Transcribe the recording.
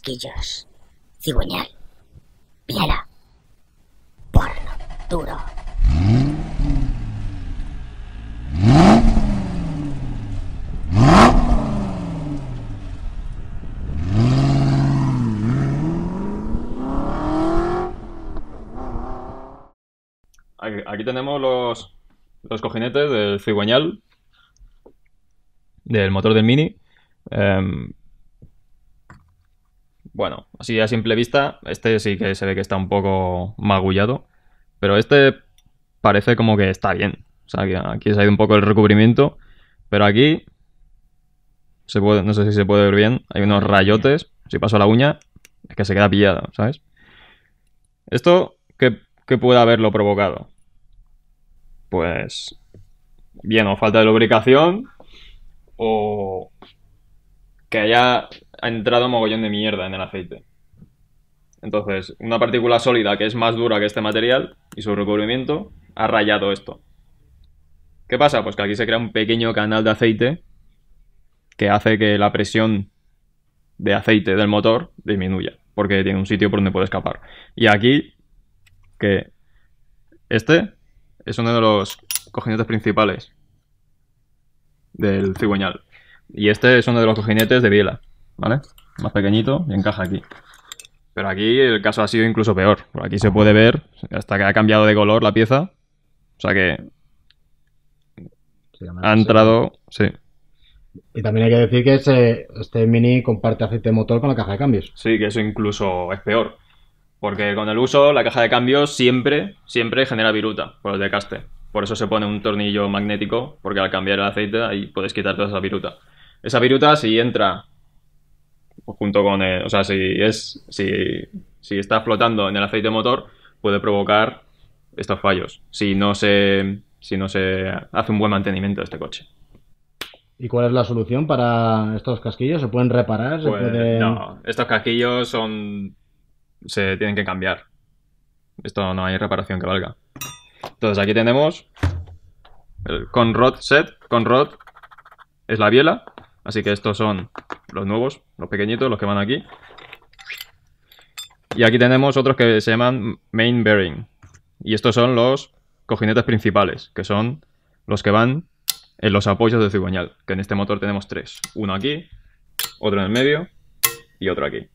Casquillos, cigüeñal, piedra, porno, duro. Aquí tenemos los cojinetes del cigüeñal, del motor del Mini. Bueno, así a simple vista, este sí que se ve que está un poco magullado, pero este parece como que está bien. O sea, aquí se ha ido un poco el recubrimiento, pero aquí, se puede, no sé si se puede ver bien, hay unos rayotes. Si paso la uña, es que se queda pillado, ¿sabes? Esto, ¿qué puede haberlo provocado? Pues, bien, o falta de lubricación, o que haya entrado mogollón de mierda en el aceite. Entonces, una partícula sólida que es más dura que este material y su recubrimiento ha rayado esto. ¿Qué pasa? Pues que aquí se crea un pequeño canal de aceite que hace que la presión de aceite del motor disminuya, porque tiene un sitio por donde puede escapar. Y aquí, que este es uno de los cojinetes principales del cigüeñal. Y este es uno de los cojinetes de biela, ¿vale? Más pequeñito y encaja aquí. Pero aquí el caso ha sido incluso peor. Por aquí se puede ver hasta que ha cambiado de color la pieza. O sea que ha entrado... Sí. Y también hay que decir que este Mini comparte aceite de motor con la caja de cambios. Sí, que eso incluso es peor. Porque con el uso, la caja de cambios siempre genera viruta por el desgaste. Por eso se pone un tornillo magnético, porque al cambiar el aceite ahí puedes quitar toda esa viruta. Esa viruta, si entra junto con el, o sea, si está flotando en el aceite motor, puede provocar estos fallos. Si no se hace un buen mantenimiento de este coche. ¿Y cuál es la solución para estos casquillos? ¿Se pueden reparar? ¿Se pueden... No, estos casquillos se tienen que cambiar. Esto no hay reparación que valga. Entonces aquí tenemos el Conrod set. Conrod es la biela, así que estos son los nuevos, los pequeñitos, los que van aquí. Y aquí tenemos otros que se llaman Main Bearing. Y estos son los cojinetes principales, que son los que van en los apoyos del cigüeñal, que en este motor tenemos tres. Uno aquí, otro en el medio y otro aquí.